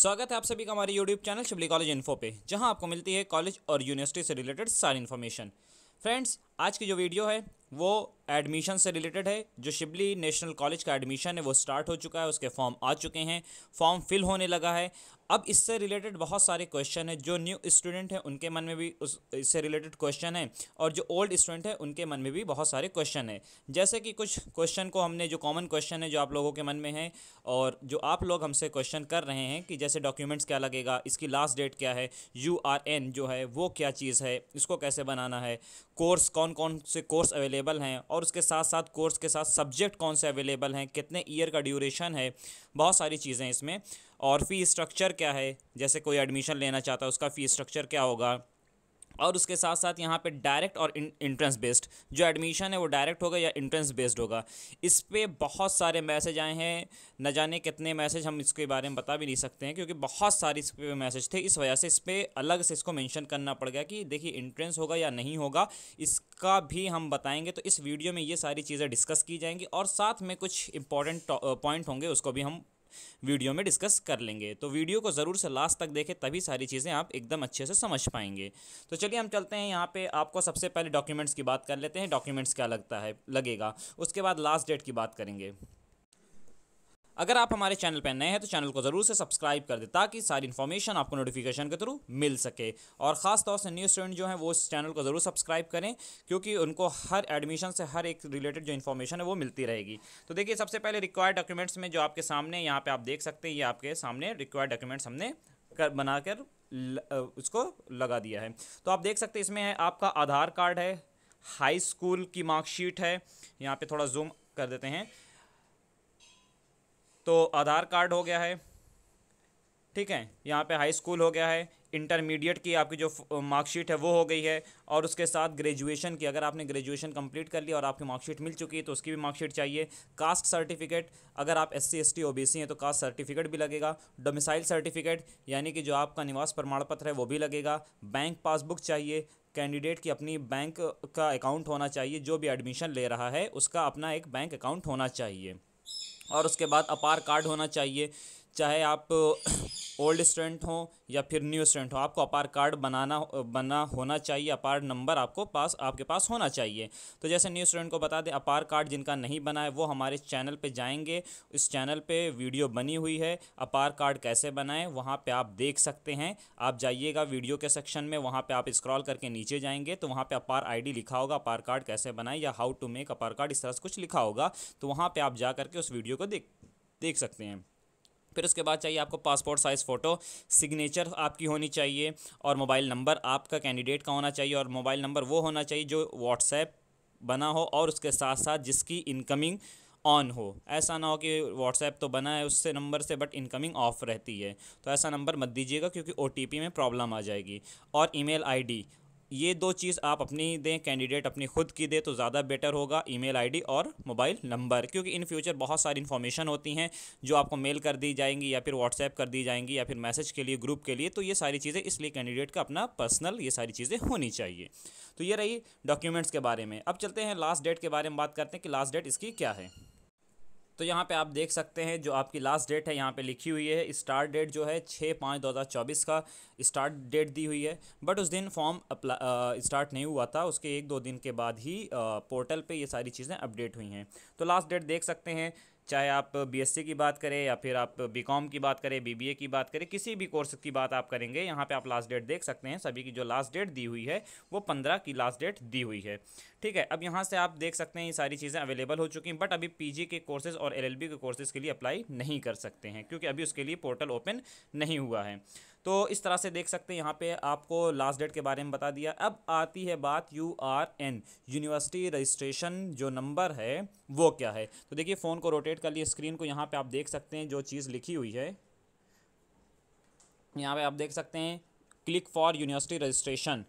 स्वागत है आप सभी का हमारे YouTube channel Shibli college info पे, जहां आपको मिलती है कॉलेज और यूनिवर्सिटी से रिलेटेड सारी इन्फॉर्मेशन। फ्रेंड्स, आज की जो वीडियो है वो एडमिशन से रिलेटेड है। जो शिबली नेशनल कॉलेज का एडमिशन है वो स्टार्ट हो चुका है, उसके फॉर्म आ चुके हैं, फॉर्म फिल होने लगा है। अब इससे रिलेटेड बहुत सारे क्वेश्चन हैं। जो न्यू स्टूडेंट हैं उनके मन में भी इससे रिलेटेड क्वेश्चन हैं, और जो ओल्ड स्टूडेंट हैं उनके मन में भी बहुत सारे क्वेश्चन हैं। जैसे कि कुछ क्वेश्चन को हमने, जो कॉमन क्वेश्चन है जो आप लोगों के मन में है और जो आप लोग हमसे क्वेश्चन कर रहे हैं कि जैसे डॉक्यूमेंट्स क्या लगेगा, इसकी लास्ट डेट क्या है, URN जो है वो क्या चीज़ है, इसको कैसे बनाना है, कोर्स कौन कौन से कोर्स अवेलेबल हैं और उसके साथ साथ कोर्स के साथ सब्जेक्ट कौन से अवेलेबल हैं, कितने ईयर का ड्यूरेशन है, बहुत सारी चीज़ें इसमें। और फ़ी स्ट्रक्चर क्या है, जैसे कोई एडमिशन लेना चाहता है उसका फ़ी स्ट्रक्चर क्या होगा। और उसके साथ साथ यहाँ पे डायरेक्ट और इंट्रेंस बेस्ड जो एडमिशन है वो डायरेक्ट होगा या इंट्रेंस बेस्ड होगा। इस पर बहुत सारे मैसेज आए हैं, न जाने कितने मैसेज, हम इसके बारे में बता भी नहीं सकते हैं क्योंकि बहुत सारे इस पर मैसेज थे। इस वजह से इस पर अलग से इसको मेंशन करना पड़ गया कि देखिए इंट्रेंस होगा या नहीं होगा, इसका भी हम बताएंगे। तो इस वीडियो में ये सारी चीज़ें डिस्कस की जाएंगी और साथ में कुछ इंपॉर्टेंट पॉइंट होंगे उसको भी हम वीडियो में डिस्कस कर लेंगे। तो वीडियो को ज़रूर से लास्ट तक देखें, तभी सारी चीज़ें आप एकदम अच्छे से समझ पाएंगे। तो चलिए हम चलते हैं। यहाँ पे आपको सबसे पहले डॉक्यूमेंट्स की बात कर लेते हैं, डॉक्यूमेंट्स क्या लगेगा। उसके बाद लास्ट डेट की बात करेंगे। अगर आप हमारे चैनल पर नए हैं तो चैनल को ज़रूर से सब्सक्राइब कर दें ताकि सारी इन्फॉर्मेशन आपको नोटिफिकेशन के थ्रू मिल सके। और ख़ास तौर से न्यू स्टूडेंट जो हैं वो इस चैनल को ज़रूर सब्सक्राइब करें क्योंकि उनको हर एडमिशन से हर एक रिलेटेड जो इन्फॉर्मेशन है वो मिलती रहेगी। तो देखिए, सबसे पहले रिक्वायर्ड डॉक्यूमेंट्स में जो आपके सामने यहाँ पर आप देख सकते हैं, ये आपके सामने रिक्वायर्ड डॉक्यूमेंट्स हमने बनाकर उसको लगा दिया है। तो आप देख सकते हैं इसमें है आपका आधार कार्ड है, हाई स्कूल की मार्कशीट है, यहाँ पर थोड़ा जूम कर देते हैं तो आधार कार्ड हो गया है, ठीक है। यहाँ पे हाई स्कूल हो गया है, इंटरमीडिएट की आपकी जो मार्कशीट है वो हो गई है, और उसके साथ ग्रेजुएशन की, अगर आपने ग्रेजुएशन कंप्लीट कर लिया और आपकी मार्कशीट मिल चुकी है तो उसकी भी मार्कशीट चाहिए। कास्ट सर्टिफिकेट, अगर आप SC ST OBC हैं तो कास्ट सर्टिफिकेट भी लगेगा। डोमिसाइल सर्टिफिकेट यानी कि जो आपका निवास प्रमाण पत्र है वो भी लगेगा। बैंक पासबुक चाहिए, कैंडिडेट की अपनी बैंक का अकाउंट होना चाहिए, जो भी एडमिशन ले रहा है उसका अपना एक बैंक अकाउंट होना चाहिए। और उसके बाद अपार कार्ड होना चाहिए, चाहे आप ओल्ड स्टूडेंट हों या फिर न्यू स्टूडेंट हो, आपको अपार कार्ड बना होना चाहिए। अपार नंबर आपके पास होना चाहिए। तो जैसे न्यू स्टूडेंट को बता दें, अपार कार्ड जिनका नहीं बना है वो हमारे चैनल पे जाएंगे, इस चैनल पे वीडियो बनी हुई है अपार कार्ड कैसे बनाएं, वहाँ पे आप देख सकते हैं। आप जाइएगा वीडियो के सेक्शन में, वहाँ पर आप स्क्रॉल करके नीचे जाएंगे तो वहाँ पर अपार ID लिखा होगा, अपार कार्ड कैसे बनाएं या हाउ टू मेक अपार कार्ड, इस तरह से कुछ लिखा होगा। तो वहाँ पर आप जा करके उस वीडियो को देख सकते हैं। फिर उसके बाद चाहिए आपको पासपोर्ट साइज़ फ़ोटो, सिग्नेचर आपकी होनी चाहिए, और मोबाइल नंबर आपका कैंडिडेट का होना चाहिए। और मोबाइल नंबर वो होना चाहिए जो व्हाट्सएप बना हो और उसके साथ साथ जिसकी इनकमिंग ऑन हो। ऐसा ना हो कि व्हाट्सएप तो बना है उससे नंबर से बट इनकमिंग ऑफ रहती है, तो ऐसा नंबर मत दीजिएगा क्योंकि OTP में प्रॉब्लम आ जाएगी। और email ID, ये दो चीज़ आप अपनी दें, कैंडिडेट अपनी खुद की दे तो ज़्यादा बेटर होगा, email ID और मोबाइल नंबर, क्योंकि इन फ्यूचर बहुत सारी इन्फॉर्मेशन होती हैं जो आपको मेल कर दी जाएंगी या फिर व्हाट्सएप कर दी जाएंगी या फिर मैसेज के लिए, ग्रुप के लिए। तो ये सारी चीज़ें, इसलिए कैंडिडेट का अपना पर्सनल ये सारी चीज़ें होनी चाहिए। तो ये रही डॉक्यूमेंट्स के बारे में। अब चलते हैं लास्ट डेट के बारे में बात करते हैं कि लास्ट डेट इसकी क्या है। तो यहाँ पे आप देख सकते हैं जो आपकी लास्ट डेट है यहाँ पे लिखी हुई है। स्टार्ट डेट जो है 6/5/2024 का स्टार्ट डेट दी हुई है, बट उस दिन फॉर्म स्टार्ट नहीं हुआ था, उसके 1-2 दिन के बाद ही पोर्टल पे ये सारी चीज़ें अपडेट हुई हैं। तो लास्ट डेट देख सकते हैं, चाहे आप BSc की बात करें या फिर आप BCom की बात करें, BBA की बात करें, किसी भी कोर्स की बात आप करेंगे, यहाँ पे आप लास्ट डेट देख सकते हैं। सभी की जो लास्ट डेट दी हुई है वो 15 की लास्ट डेट दी हुई है, ठीक है। अब यहाँ से आप देख सकते हैं ये सारी चीज़ें अवेलेबल हो चुकी हैं, बट अभी PG के कोर्सेज़ और LLB के कोर्सेज़ के लिए अप्लाई नहीं कर सकते हैं क्योंकि अभी उसके लिए पोर्टल ओपन नहीं हुआ है। तो इस तरह से देख सकते हैं, यहाँ पे आपको लास्ट डेट के बारे में बता दिया। अब आती है बात URN, यूनिवर्सिटी रजिस्ट्रेशन जो नंबर है वो क्या है। तो देखिए, फ़ोन को रोटेट कर लिए स्क्रीन को, यहाँ पे आप देख सकते हैं जो चीज़ लिखी हुई है, यहाँ पे आप देख सकते हैं click for university registration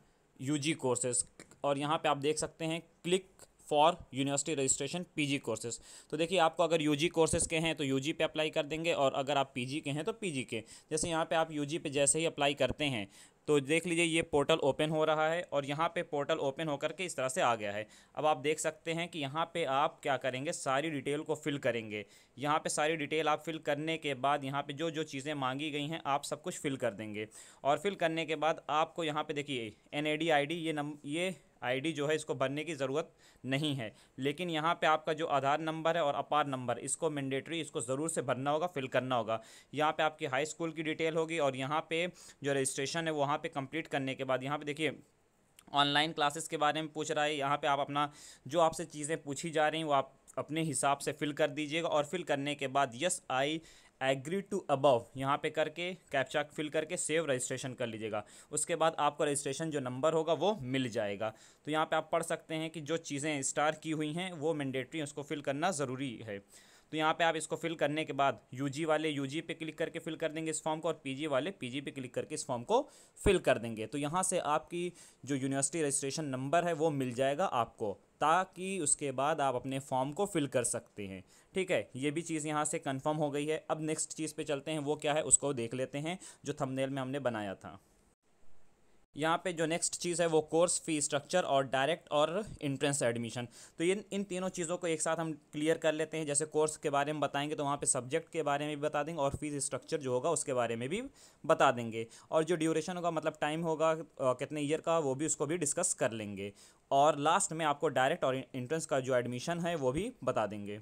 UG courses, और यहाँ पे आप देख सकते हैं click for university registration PG courses. तो देखिए आपको अगर यूजी कोर्सेज के हैं तो यूजी पे अप्लाई कर देंगे, और अगर आप पीजी के हैं तो पीजी के। जैसे यहाँ पे आप यूजी पे जैसे ही अप्लाई करते हैं तो देख लीजिए ये पोर्टल ओपन हो रहा है, और यहाँ पे पोर्टल ओपन होकर के इस तरह से आ गया है। अब आप देख सकते हैं कि यहाँ पे आप क्या करेंगे, सारी डिटेल को फिल करेंगे। यहाँ पे सारी डिटेल आप फिल करने के बाद यहाँ पे जो जो चीज़ें मांगी गई हैं आप सब कुछ फिल कर देंगे, और फिल करने के बाद आपको यहाँ पे देखिए NAD ID ये आईडी जो है इसको भरने की ज़रूरत नहीं है, लेकिन यहाँ पे आपका जो आधार नंबर है और अपार नंबर इसको मैंडेटरी इसको ज़रूर से भरना होगा, फिल करना होगा। यहाँ पे आपकी हाई स्कूल की डिटेल होगी, और यहाँ पे जो रजिस्ट्रेशन है वहाँ पे कंप्लीट करने के बाद यहाँ पे देखिए ऑनलाइन क्लासेस के बारे में पूछ रहा है। यहाँ पर आप अपना जो आपसे चीज़ें पूछी जा रही हैं वो आप अपने हिसाब से फिल कर दीजिएगा, और फिल करने के बाद yes I agree to above यहाँ पे करके कैप्चा फिल करके सेव रजिस्ट्रेशन कर लीजिएगा। उसके बाद आपको रजिस्ट्रेशन जो नंबर होगा वो मिल जाएगा। तो यहाँ पे आप पढ़ सकते हैं कि जो चीज़ें स्टार की हुई हैं वो मैंडेटरी उसको फिल करना ज़रूरी है। तो यहाँ पे आप इसको फिल करने के बाद यूजी वाले यूजी पे क्लिक करके फिल कर देंगे इस फॉर्म को, और पीजी वाले पीजी पे क्लिक करके इस फॉर्म को फिल कर देंगे। तो यहाँ से आपकी जो यूनिवर्सिटी रजिस्ट्रेशन नंबर है वो मिल जाएगा आपको, ताकि उसके बाद आप अपने फॉर्म को फिल कर सकते हैं। ठीक है, ये भी चीज़ यहाँ से कन्फर्म हो गई है। अब नेक्स्ट चीज़ पे चलते हैं, वो क्या है उसको देख लेते हैं जो थंबनेल में हमने बनाया था। यहाँ पे जो नेक्स्ट चीज़ है वो कोर्स फी स्ट्रक्चर और डायरेक्ट और एंट्रेंस एडमिशन। तो ये इन तीनों चीज़ों को एक साथ हम क्लियर कर लेते हैं। जैसे कोर्स के बारे में बताएंगे तो वहाँ पे सब्जेक्ट के बारे में भी बता देंगे, और फीस स्ट्रक्चर जो होगा उसके बारे में भी बता देंगे, और जो ड्यूरेशन होगा मतलब टाइम होगा कितने ईयर का वो भी उसको भी डिस्कस कर लेंगे, और लास्ट में आपको डायरेक्ट और एंट्रेंस का जो एडमिशन है वो भी बता देंगे।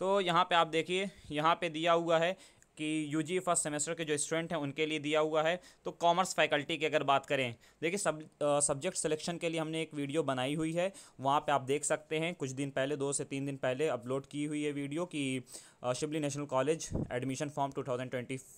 तो यहाँ पर आप देखिए यहाँ पर दिया हुआ है कि यूजी फर्स्ट सेमेस्टर के जो स्टूडेंट हैं उनके लिए दिया हुआ है। तो कॉमर्स फैकल्टी की अगर बात करें, देखिए सब्जेक्ट सिलेक्शन के लिए हमने एक वीडियो बनाई हुई है, वहाँ पे आप देख सकते हैं कुछ दिन पहले 2 से 3 दिन पहले अपलोड की हुई है वीडियो कि Shibli national college admission form 2024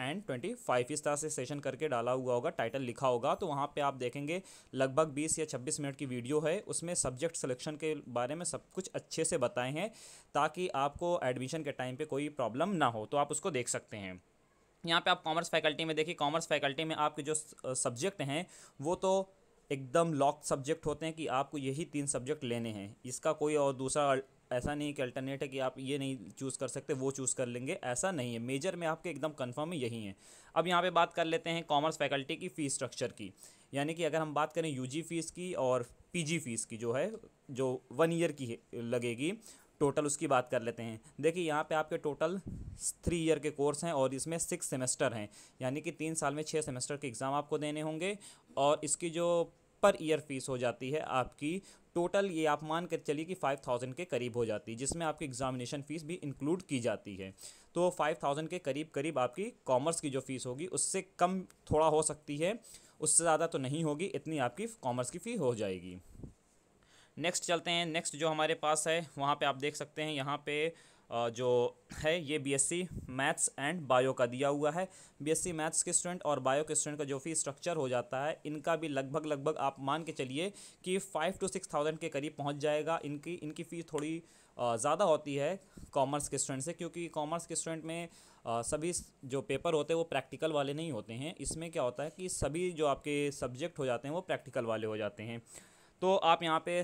and 2025 इस तरह से सेशन करके डाला हुआ होगा, टाइटल लिखा होगा। तो वहाँ पे आप देखेंगे लगभग 20 या 26 मिनट की वीडियो है, उसमें सब्जेक्ट सिलेक्शन के बारे में सब कुछ अच्छे से बताए हैं ताकि आपको एडमिशन के टाइम पे कोई प्रॉब्लम ना हो। तो आप उसको देख सकते हैं। यहाँ पे आप कॉमर्स फैकल्टी में देखिए, कॉमर्स फैकल्टी में आपके जो सब्जेक्ट हैं वो तो एकदम लॉक सब्जेक्ट होते हैं कि आपको यही 3 सब्जेक्ट लेने हैं, इसका कोई और दूसरा ऐसा नहीं कि अल्टरनेट है कि आप ये नहीं चूज़ कर सकते वो चूज़ कर लेंगे, ऐसा नहीं है। मेजर में आपके एकदम कंफर्म यही है। अब यहाँ पे बात कर लेते हैं कॉमर्स फैकल्टी की फ़ीस स्ट्रक्चर की, यानी कि अगर हम बात करें यूजी फ़ीस की और पीजी फ़ीस की जो है जो 1 ईयर की लगेगी टोटल, उसकी बात कर लेते हैं। देखिए यहाँ पे आपके टोटल 3 ईयर के कोर्स हैं और इसमें 6 सेमेस्टर हैं, यानी कि 3 साल में 6 सेमेस्टर के एग्ज़ाम आपको देने होंगे, और इसकी जो पर ईयर फीस हो जाती है आपकी टोटल ये आप मान कर चलिए कि 5000 के करीब हो जाती है, जिसमें आपकी एग्जामिनेशन फ़ीस भी इंक्लूड की जाती है। तो 5000 के करीब करीब आपकी कॉमर्स की जो फ़ीस होगी, उससे कम थोड़ा हो सकती है, उससे ज़्यादा तो नहीं होगी, इतनी आपकी कॉमर्स की फ़ी हो जाएगी। नेक्स्ट चलते हैं, नेक्स्ट जो हमारे पास है वहाँ पे आप देख सकते हैं यहाँ पे जो है ये BSc मैथ्स एंड बायो का दिया हुआ है। BSc मैथ्स के स्टूडेंट और बायो के स्टूडेंट का जो फी स्ट्रक्चर हो जाता है इनका भी लगभग आप मान के चलिए कि 5000 से 6000 के करीब पहुंच जाएगा। इनकी फ़ी थोड़ी ज़्यादा होती है कॉमर्स के स्टूडेंट से, क्योंकि कॉमर्स के स्टूडेंट में सभी जो पेपर होते हैं वो प्रैक्टिकल वाले नहीं होते हैं। इसमें क्या होता है कि सभी जो आपके सब्जेक्ट हो जाते हैं वो प्रैक्टिकल वाले हो जाते हैं। तो आप यहाँ पे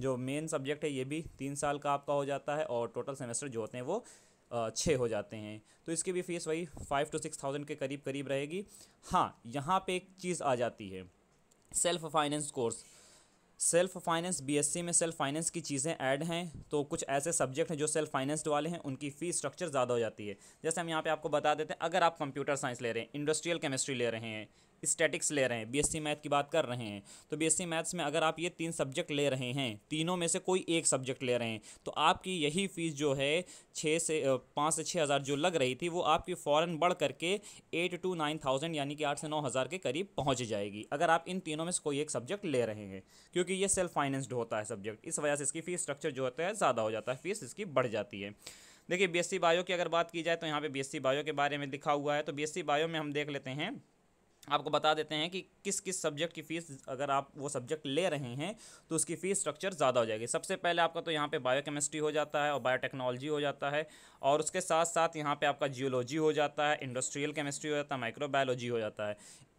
जो मेन सब्जेक्ट है ये भी 3 साल का आपका हो जाता है, और टोटल सेमेस्टर जो होते हैं वो 6 हो जाते हैं। तो इसकी भी फ़ीस वही 5000 से 6000 के करीब करीब रहेगी। हाँ, यहाँ पे एक चीज़ आ जाती है self finance course. Self finance BSc में सेल्फ फाइनेंस की चीज़ें ऐड हैं, तो कुछ ऐसे सब्जेक्ट हैं जो सेल्फ फाइनेंस्ड वाले हैं, उनकी फ़ीस स्ट्रक्चर ज़्यादा हो जाती है। जैसे हम यहाँ पे आपको बता देते हैं, अगर आप कंप्यूटर साइंस ले रहे हैं, इंडस्ट्रियल केमिस्ट्री ले रहे हैं, स्टैटिक्स ले रहे हैं, BSc मैथ की बात कर रहे हैं, तो BSc मैथ्स में अगर आप ये 3 सब्जेक्ट ले रहे हैं, तीनों में से कोई एक सब्जेक्ट ले रहे हैं, तो आपकी यही फ़ीस जो है 5 से 6000 जो लग रही थी वो आपकी फ़ौरन बढ़ करके 8 से 9000 यानी कि 8 से 9000 के करीब पहुँच जाएगी, अगर आप इन तीनों में से कोई एक सब्जेक्ट ले रहे हैं, क्योंकि ये सेल्फ फाइनेंस्ड होता है सब्जेक्ट। इस वजह से इसकी फ़ीस स्ट्रक्चर जो होता है ज़्यादा हो जाता है, फ़ीस इसकी बढ़ जाती है। देखिए BSc बायो की अगर बात की जाए तो यहाँ पर BSc बायो के बारे में लिखा हुआ है। तो BSc बायो में हम देख लेते हैं, आपको बता देते हैं कि किस किस सब्जेक्ट की फ़ीस, अगर आप वो सब्जेक्ट ले रहे हैं तो उसकी फ़ीस स्ट्रक्चर ज़्यादा हो जाएगी। सबसे पहले आपका तो यहाँ पे बायोकेमिस्ट्री हो जाता है और बायोटेक्नोलॉजी हो जाता है, और उसके साथ साथ यहाँ पे आपका जियोलॉजी हो जाता है, इंडस्ट्रियल केमिस्ट्री हो जाता है, माइक्रोबायोलॉजी हो जाता है।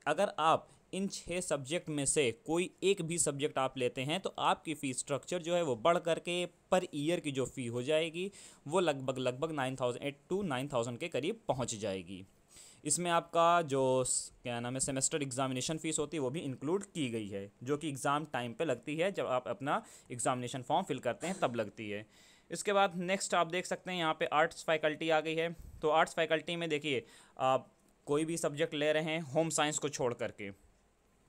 अगर आप इन 6 सब्जेक्ट में से कोई एक भी सब्जेक्ट आप लेते हैं तो आपकी फ़ीस स्ट्रक्चर जो है वो बढ़ करके पर ईयर की जो फ़ी हो जाएगी वो लगभग 9,000 to 9,000 के करीब पहुंच जाएगी। इसमें आपका जो क्या नाम है सेमेस्टर एग्जामिनेशन फ़ीस होती है वो भी इंक्लूड की गई है, जो कि एग्ज़ाम टाइम पे लगती है, जब आप अपना एग्ज़ामिनेशन फॉर्म फिल करते हैं तब लगती है। इसके बाद नेक्स्ट आप देख सकते हैं यहाँ पे आर्ट्स फैकल्टी आ गई है। तो आर्ट्स फैकल्टी में देखिए आप कोई भी सब्जेक्ट ले रहे हैं होम साइंस को छोड़ करके,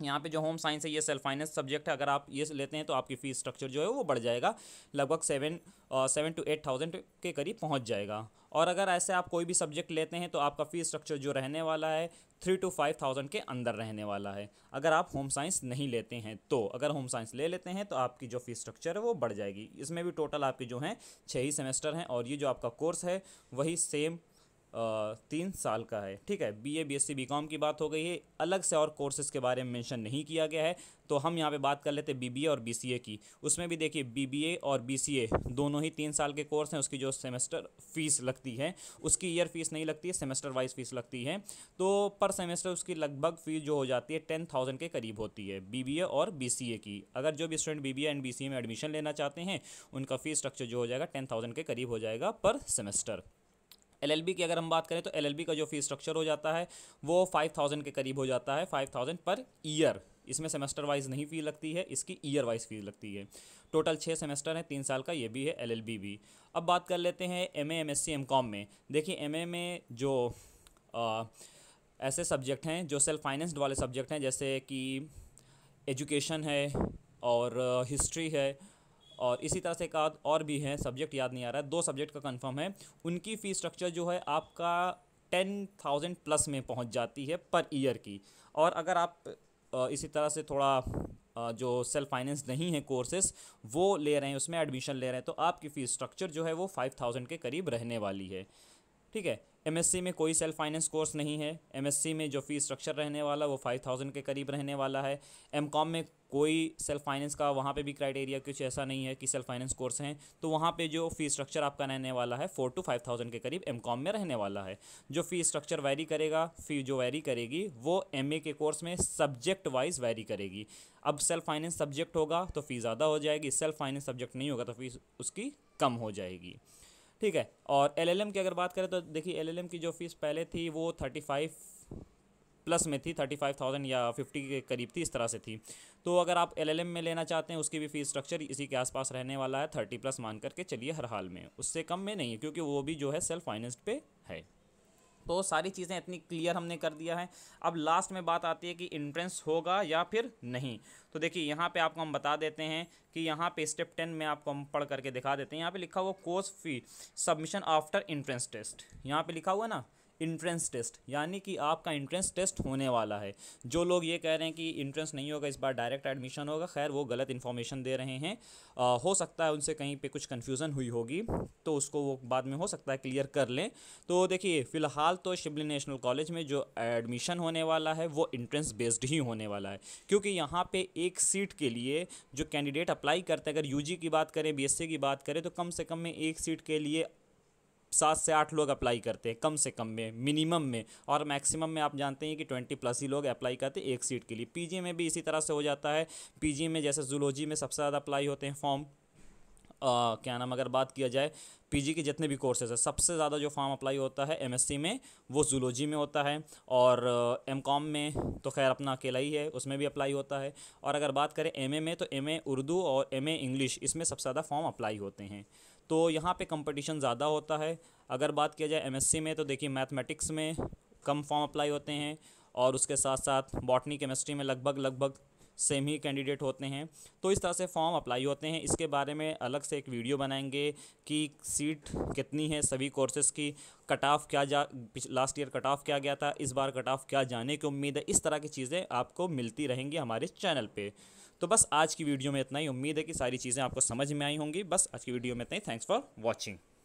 यहाँ पे जो होम साइंस है ये सेल्फ फाइनेंस सब्जेक्ट है, अगर आप ये लेते हैं तो आपकी फ़ीस स्ट्रक्चर जो है वो बढ़ जाएगा, लगभग 7,000 to 8,000 के करीब पहुँच जाएगा। और अगर ऐसे आप कोई भी सब्जेक्ट लेते हैं तो आपका फ़ीस स्ट्रक्चर जो रहने वाला है 3,000 to 5,000 के अंदर रहने वाला है, अगर आप होम साइंस नहीं लेते हैं तो। अगर होम साइंस ले लेते हैं तो आपकी जो फ़ीस स्ट्रक्चर है वो बढ़ जाएगी। इसमें भी टोटल आपके जो हैं 6 ही सेमेस्टर हैं और ये जो आपका कोर्स है वही सेम 3 साल का है, ठीक है। बीए, बीएससी, बीकॉम की बात हो गई है, अलग से और कोर्सेज़ के बारे में मेंशन नहीं किया गया है। तो हम यहाँ पे बात कर लेते हैं बीबीए और बीसीए की। उसमें भी देखिए बीबीए और बीसीए दोनों ही 3 साल के कोर्स हैं, उसकी जो सेमेस्टर फ़ीस लगती है उसकी ईयर फीस नहीं लगती है, सेमेस्टर वाइज फ़ीस लगती है। तो पर सेमेस्टर उसकी लगभग फ़ीस जो हो जाती है 10,000 के करीब होती है बीबीए और बीसीए की। अगर जो भी स्टूडेंट बीबीए एंड बीसीए में एडमिशन लेना चाहते हैं उनका फ़ीस स्ट्रक्चर जो हो जाएगा 10,000 के करीब हो जाएगा पर सेमेस्टर। एलएलबी की अगर हम बात करें तो एलएलबी का जो फ़ीस स्ट्रक्चर हो जाता है वो 5,000 के करीब हो जाता है, 5,000 पर ईयर। इसमें सेमेस्टर वाइज नहीं फ़ी लगती है, इसकी ईयर वाइज फ़ी लगती है। टोटल 6 सेमेस्टर हैं, 3 साल का ये भी है एलएलबी भी। अब बात कर लेते हैं एमए, एमएससी, एमकॉम में। देखिए एमए में जो ऐसे सब्जेक्ट हैं जो सेल्फ फाइनेंस्ड वाले सब्जेक्ट हैं, जैसे कि एजुकेशन है और हिस्ट्री है और इसी तरह से एक और भी हैं सब्जेक्ट, याद नहीं आ रहा है, 2 सब्जेक्ट का कंफर्म है। उनकी फ़ी स्ट्रक्चर जो है आपका 10,000 प्लस में पहुंच जाती है पर ईयर की। और अगर आप इसी तरह से थोड़ा जो सेल्फ फाइनेंस नहीं है कोर्सेस वो ले रहे हैं, उसमें एडमिशन ले रहे हैं तो आपकी फ़ीस स्ट्रक्चर जो है वो 5,000 के करीब रहने वाली है, ठीक है। एमएससी में कोई सेल्फ फाइनेंस कोर्स नहीं है, एमएससी में जो फ़ीस स्ट्रक्चर रहने वाला वो 5,000 के करीब रहने वाला है। एमकॉम में कोई सेल्फ फाइनेंस का वहाँ पे भी क्राइटेरिया कुछ ऐसा नहीं है कि सेल्फ फाइनेंस कोर्स हैं, तो वहाँ पे जो फ़ीस स्ट्रक्चर आपका रहने वाला है 4,000 to 5,000 के करीब एमकॉम में रहने वाला है। जो फ़ीस स्ट्रक्चर वैरी करेगा, फ़ी जो वैरी करेगी वो एमए के कोर्स में सब्जेक्ट वाइज वैरी करेगी। अब सेल्फ फाइनेंस सब्जेक्ट होगा तो फ़ी ज़्यादा हो जाएगी, सेल्फ फाइनेंस सब्जेक्ट नहीं होगा तो फ़ीस उसकी कम हो जाएगी, ठीक है। और एलएलएम की अगर बात करें तो देखिए एलएलएम की जो फ़ीस पहले थी वो 35 प्लस में थी, 35,000 या 50 के करीब थी, इस तरह से थी। तो अगर आप एलएलएम में लेना चाहते हैं उसकी भी फ़ीस स्ट्रक्चर इसी के आसपास रहने वाला है, 30 प्लस मान करके चलिए हर हाल में, उससे कम में नहीं, क्योंकि वो भी जो है सेल्फ फाइनेंस्ड पे है। तो सारी चीज़ें इतनी क्लियर हमने कर दिया है। अब लास्ट में बात आती है कि एंट्रेंस होगा या फिर नहीं। तो देखिए यहाँ पे आपको हम बता देते हैं कि यहाँ पे स्टेप 10 में आपको हम पढ़ करके दिखा देते हैं। यहाँ पे लिखा हुआ course fee submission after entrance test, यहाँ पे लिखा हुआ ना एंट्रेंस टेस्ट, यानी कि आपका एंट्रेंस टेस्ट होने वाला है। जो लोग ये कह रहे हैं कि एंट्रेंस नहीं होगा, इस बार डायरेक्ट एडमिशन होगा, खैर वो गलत इन्फॉर्मेशन दे रहे हैं। हो सकता है उनसे कहीं पे कुछ कन्फ्यूज़न हुई होगी तो उसको वो बाद में हो सकता है क्लियर कर लें। तो देखिए फ़िलहाल तो शिबली नेशनल कॉलेज में जो एडमिशन होने वाला है वो एंट्रेंस बेस्ड ही होने वाला है, क्योंकि यहाँ पर एक सीट के लिए जो कैंडिडेट अप्लाई करते हैं, अगर यू जी की बात करें, बी एस सी की बात करें, तो कम से कम में एक सीट के लिए 7 से 8 लोग अप्लाई करते हैं, कम से कम में, मिनिमम में, और मैक्सिमम में आप जानते हैं कि 20+ ही लोग अप्लाई करते हैं एक सीट के लिए। पीजी में भी इसी तरह से हो जाता है। पीजी में जैसे जूलॉजी में सबसे ज़्यादा अप्लाई होते हैं फॉर्म, क्या नाम, अगर बात किया जाए पीजी के जितने भी कोर्सेज़ हैं सबसे ज़्यादा जो फॉर्म अप्लाई होता है एमएससी में वो जूलॉजी में होता है, और एमकॉम में तो खैर अपना अकेला ही है, उसमें भी अप्लाई होता है। और अगर बात करें एमए में तो एमए उर्दू और एमए इंग्लिश, इसमें सबसे ज़्यादा फॉर्म अप्लाई होते हैं, तो यहाँ पे कंपटीशन ज़्यादा होता है। अगर बात किया जाए एमएससी में तो देखिए मैथमेटिक्स में कम फॉर्म अप्लाई होते हैं, और उसके साथ साथ बॉटनी, केमिस्ट्री में लगभग सेम ही कैंडिडेट होते हैं। तो इस तरह से फॉर्म अप्लाई होते हैं। इसके बारे में अलग से एक वीडियो बनाएंगे कि सीट कितनी है सभी कोर्सेज़ की, कट ऑफ क्या लास्ट ईयर कट ऑफ क्या गया था, इस बार कट ऑफ क्या जाने की उम्मीद है, इस तरह की चीज़ें आपको मिलती रहेंगी हमारे चैनल पर। तो बस आज की वीडियो में इतना ही, उम्मीद है कि सारी चीज़ें आपको समझ में आई होंगी। बस आज की वीडियो में इतना ही, थैंक्स फॉर वॉचिंग।